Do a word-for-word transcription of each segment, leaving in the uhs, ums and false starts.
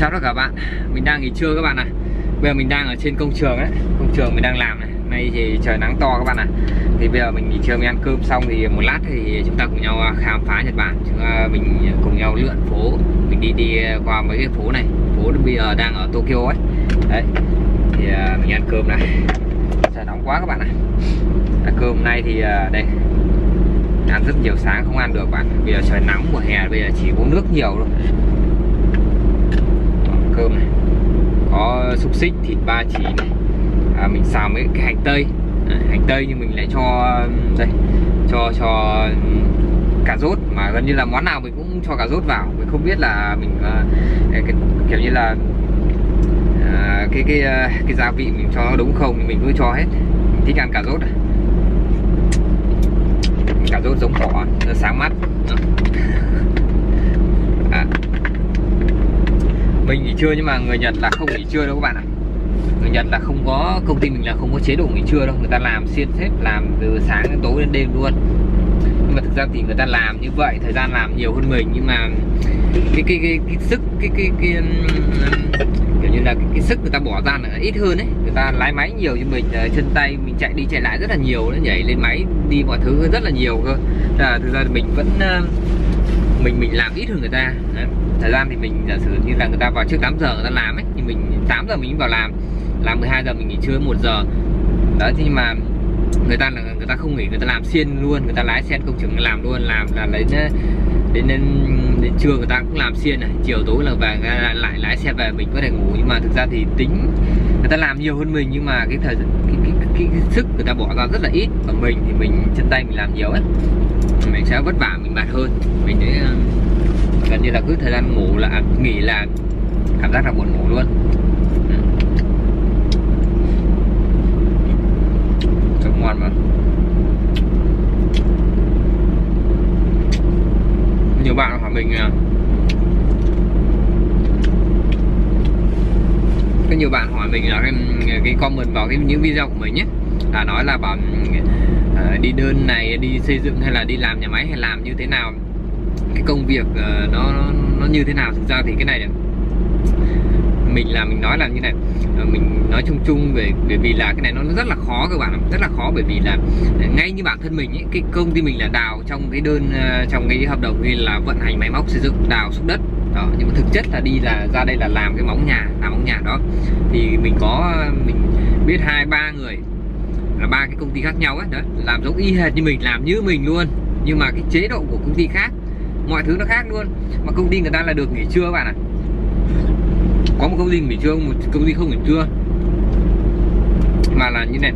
Chào tất cả các bạn, mình đang nghỉ trưa các bạn này. Bây giờ mình đang ở trên công trường đấy, công trường mình đang làm này. Nay thì trời nắng to các bạn này. Thì bây giờ mình nghỉ trưa mình ăn cơm xong thì một lát thì chúng ta cùng nhau khám phá Nhật Bản. Chúng ta mình cùng nhau lượn phố, mình đi đi qua mấy cái phố này, phố bây giờ đang ở Tokyo ấy. Đấy, thì mình ăn cơm này. Trời nóng quá các bạn này. Ăn cơm hôm nay thì đây. Ăn rất nhiều sáng không ăn được các bạn. Bây giờ trời nóng mùa hè bây giờ chỉ uống nước nhiều thôi. Cơm này có xúc xích, thịt ba chỉ này, à, mình xào mấy cái hành tây, à, hành tây nhưng mình lại cho đây cho cho cà rốt, mà gần như là món nào mình cũng cho cà rốt vào. Mình không biết là mình à, cái, kiểu như là à, cái cái cái gia vị mình cho nó đúng không thì mình cứ cho hết. Mình thích ăn cà rốt này. Cà rốt giống cỏ sáng mắt. À, mình nghỉ trưa nhưng mà người Nhật là không nghỉ trưa đâu các bạn ạ. Người Nhật là không có, công ty mình là không có chế độ nghỉ trưa đâu. Người ta làm xuyên hết, làm từ sáng đến tối đến đêm luôn. Nhưng mà thực ra thì người ta làm như vậy, thời gian làm nhiều hơn mình, nhưng mà cái cái cái, cái sức cái cái, cái kiểu như là cái, cái sức người ta bỏ ra là ít hơn ấy. Người ta lái máy nhiều như mình, chân tay mình chạy đi chạy lại rất là nhiều, nó nhảy lên máy đi mọi thứ rất là nhiều cơ. Là thực ra mình vẫn mình mình làm ít hơn người ta. Đấy. Thời gian thì mình giả sử như là người ta vào trước tám giờ người ta làm ấy, thì mình tám giờ mình vào làm, làm mười hai giờ mình nghỉ trưa một giờ. Đó, nhưng mà người ta là người ta không nghỉ, người ta làm xuyên luôn, người ta lái xe công trường làm luôn, làm là lấy đến, đến đến đến trưa người ta cũng làm xuyên này, chiều tối là về lại lái xe về mình có thể ngủ. Nhưng mà thực ra thì tính người ta làm nhiều hơn mình, nhưng mà cái thời cái, cái, cái, cái, cái sức người ta bỏ ra rất là ít. Còn mình thì mình chân tay mình làm nhiều ấy, mình sẽ vất vả mình mệt hơn. Mình sẽ gần như là cứ thời gian ngủ là nghỉ là cảm giác là buồn ngủ luôn. Rất ngon mà. Nhiều bạn hỏi mình, có nhiều bạn hỏi mình là cái, cái comment vào cái những video của mình nhé, là nói là bảo đi đơn này, đi xây dựng hay là đi làm nhà máy hay làm như thế nào, cái công việc uh, nó, nó nó như thế nào. Thực ra thì cái này này, mình là mình nói là như này, mình nói chung chung về bởi vì là cái này nó rất là khó các bạn, rất là khó. Bởi vì là ngay như bản thân mình ấy, cái công ty mình là đào trong cái đơn uh, trong cái hợp đồng là vận hành máy móc xây dựng, đào xúc đất đó, nhưng mà thực chất là đi là ra đây là làm cái móng nhà, làm móng nhà đó. Thì mình có mình biết hai ba người là ba cái công ty khác nhau ấy, đó làm giống y hệt như mình, làm như mình luôn, nhưng mà cái chế độ của công ty khác, mọi thứ nó khác luôn. Mà công ty người ta là được nghỉ trưa các bạn ạ. Có một công ty nghỉ trưa, một công ty không nghỉ trưa. Mà là như này,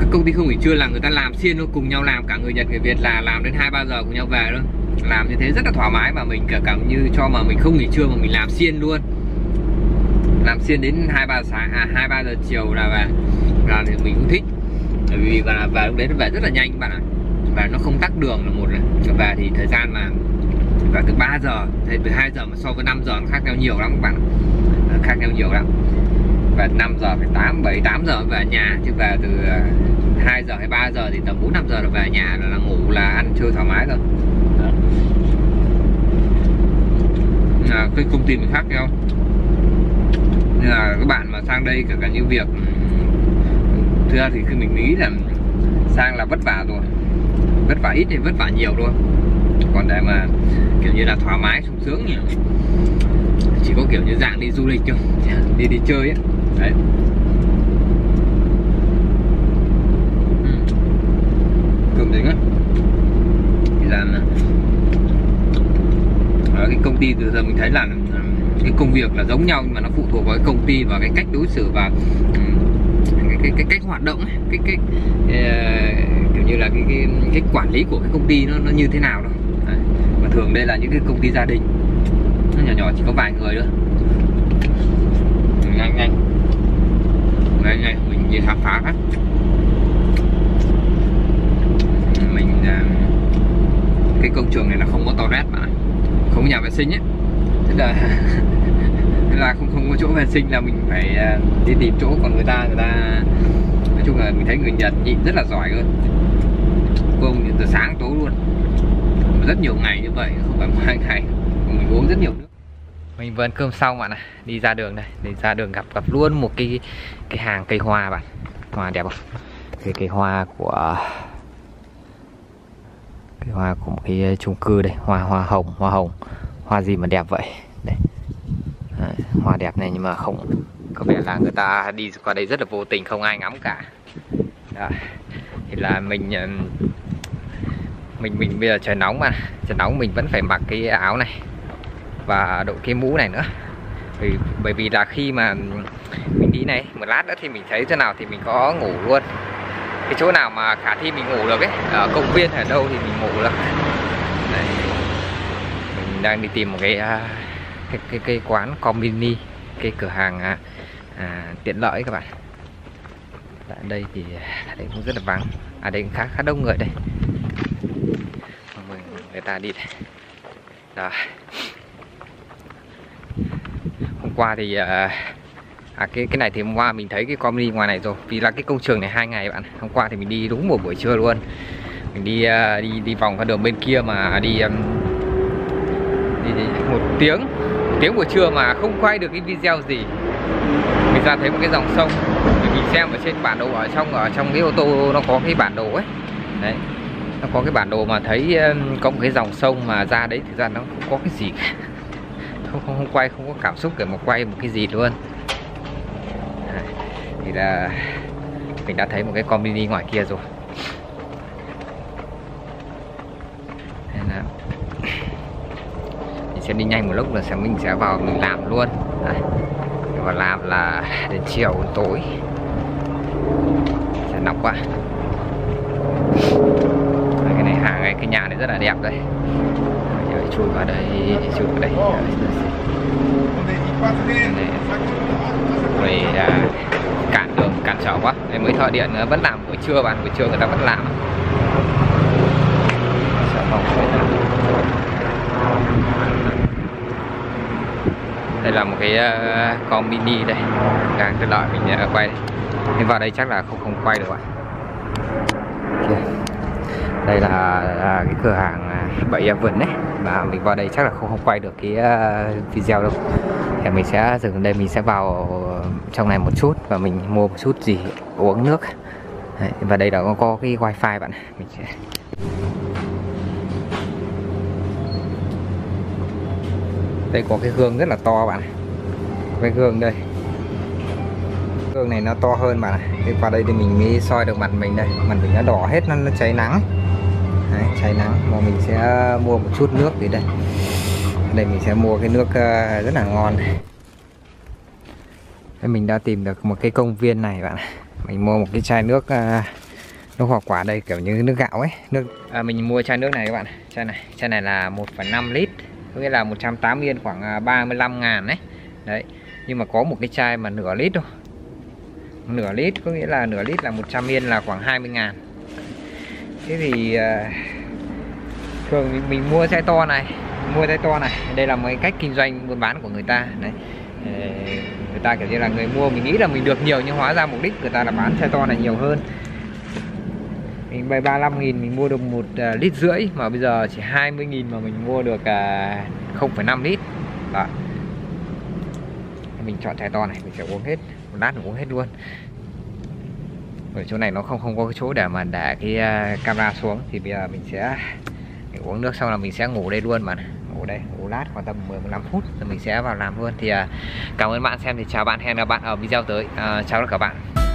các công ty không nghỉ trưa là người ta làm xuyên luôn, cùng nhau làm, cả người Nhật người Việt là làm đến hai ba giờ cùng nhau về luôn. Làm như thế rất là thoải mái, mà mình cả cảm như cho mà mình không nghỉ trưa mà mình làm xuyên luôn. Làm xuyên đến hai ba sáng, à hai ba giờ chiều là về. Là thì mình cũng thích. Bởi vì và và lúc đấy nó về rất là nhanh các bạn ạ. Và nó không tắc đường là một này. Và thì thời gian mà và từ ba giờ thì từ hai giờ mà so với năm giờ nó khác nhau nhiều lắm các bạn, khác nhau nhiều lắm. Và năm giờ phải tám bảy tám giờ về nhà, chứ về từ hai giờ hay ba giờ thì tầm bốn năm giờ là về nhà, là, là ngủ là ăn chơi thoải mái rồi. Đó. À, cái công ty mình khác nhau. Nên là các bạn mà sang đây cả cả những việc thực ra thì khi mình nghĩ là sang là vất vả rồi, vất vả ít thì vất vả nhiều thôi. Còn để mà kiểu như là thoải mái sung sướng nhỉ, chỉ có kiểu như dạng đi du lịch thôi, đi đi chơi ấy. Đấy. Ừ. Cơm dính á, thì là ở cái công ty từ giờ mình thấy là cái công việc là giống nhau, nhưng mà nó phụ thuộc vào cái công ty và cái cách đối xử và cái cái, cái cách hoạt động ấy. cái cái, cái uh, kiểu như là cái, cái cái quản lý của cái công ty nó nó như thế nào đó. Mà thường đây là những cái công ty gia đình, nó nhỏ nhỏ chỉ có vài người thôi. Nhanh nhanh nhanh nhanh mình đi khám phá á. Mình cái công trường này là không có toilet mà không có nhà vệ sinh ấy, thế là thế là không không có chỗ vệ sinh là mình phải đi tìm chỗ. Còn người ta người ta nói chung là mình thấy người Nhật nhịn rất là giỏi luôn, công nhịn từ sáng tối luôn, rất nhiều ngày như vậy, không phải một hai ngày. Mình uống rất nhiều nước. Mình vừa ăn cơm xong bạn ạ, đi ra đường đây, để ra đường gặp gặp luôn một cái cái hàng cây hoa bạn. Hoa đẹp không? Cái cây hoa của cái hoa của một cái chung cư đây, hoa hoa hồng, hoa hồng. Hoa gì mà đẹp vậy? Đây. À, hoa đẹp này nhưng mà không, có vẻ là người ta đi qua đây rất là vô tình, không ai ngắm cả. Đó. Thì là mình mình mình bây giờ trời nóng mà, trời nóng mình vẫn phải mặc cái áo này và đội cái mũ này nữa, bởi, bởi vì là khi mà mình đi này một lát nữa thì mình thấy chỗ nào thì mình có ngủ luôn, cái chỗ nào mà khả thi mình ngủ được ấy, ở công viên ở đâu thì mình ngủ được. Đây. Mình đang đi tìm một cái cái cái, cái quán combini, cái cửa hàng à, à, tiện lợi các bạn. Ở đây thì ở đây cũng rất là vắng, ở à, đây cũng khá khá đông người đây, mình, người ta đi đây. Đó. Hôm qua thì à, à, cái cái này thì hôm qua mình thấy cái combini ngoài này rồi, vì là cái công trường này hai ngày bạn. Hôm qua thì mình đi đúng một buổi trưa luôn, mình đi à, đi đi vòng qua đường bên kia mà đi, um, đi, đi một tiếng một tiếng buổi trưa mà không quay được cái video gì. Mình ra thấy một cái dòng sông, mình xem ở trên bản đồ, ở trong ở trong cái ô tô nó có cái bản đồ ấy, đấy nó có cái bản đồ mà thấy có một cái dòng sông mà ra đấy, thực ra nó không có cái gì cả. Không, không, không quay, không có cảm xúc để mà quay một cái gì luôn. À, thì là mình đã thấy một cái combini ngoài kia rồi. Là mình sẽ đi nhanh một lúc là sẽ mình sẽ vào mình làm luôn. À, và làm là đến chiều tối sẽ nóng quá. À, cái này hàng này, cái nhà này rất là đẹp đây. Chui vào đây, chui vào đây. Rồi cản đường, cản trở quá. Đấy, mới thợ điện vẫn làm buổi trưa bạn, buổi trưa người ta vẫn làm. Đây là một cái uh, combini đây, đang tiện lợi mình uh, quay. Nên vào đây chắc là không không quay được ạ. Okay. Đây là, là cái cửa hàng Bảy Vườn đấy. Mà mình vào đây chắc là không không quay được cái uh, video đâu. Thì mình sẽ dừng đây, mình sẽ vào trong này một chút và mình mua một chút gì uống nước. Đấy, và đây đó có cái wifi bạn. Mình sẽ đây có cái gương rất là to bạn. Cái gương đây, gương này nó to hơn bạn. Đi qua đây thì mình mới soi được mặt mình đây, mặt mình nó đỏ hết, nó, nó cháy nắng. Đấy, cháy nắng mà mình sẽ mua một chút nước thì đây. Đây mình sẽ mua cái nước rất là ngon. Đây, mình đã tìm được một cái công viên này bạn. Mình mua một cái chai nước nước hoa quả đây, kiểu như nước gạo ấy, nước à, mình mua chai nước này các bạn. Chai này, chai này là một phẩy năm lít, có nghĩa là một trăm tám mươi yên, khoảng ba mươi lăm ngàn đấy. Đấy. Nhưng mà có một cái chai mà nửa lít thôi. Nửa lít có nghĩa là nửa lít là một trăm yên, là khoảng hai mươi ngàn. Thế thì thường mình, mình mua chai to này, mua chai to này. Đây là một cách kinh doanh buôn bán của người ta. Đấy. Người ta kiểu như là người mua mình nghĩ là mình được nhiều nhưng hóa ra mục đích người ta là bán chai to này nhiều hơn. Mình bay ba mươi lăm nghìn mình mua được một uh, lít rưỡi, mà bây giờ chỉ hai mươi nghìn mà mình mua được uh, không phẩy năm lít. Đó. Mình chọn chai to này, mình sẽ uống hết, một lát mình uống hết luôn. Ở chỗ này nó không không có cái chỗ để mà để cái uh, camera xuống, thì bây giờ mình sẽ mình uống nước xong là mình sẽ ngủ đây luôn mà. Ngủ đây, ngủ lát khoảng tầm mười đến mười lăm phút rồi mình sẽ vào làm luôn. Thì uh, cảm ơn bạn xem, thì chào bạn, hẹn gặp bạn ở video tới. Uh, chào tất cả các bạn.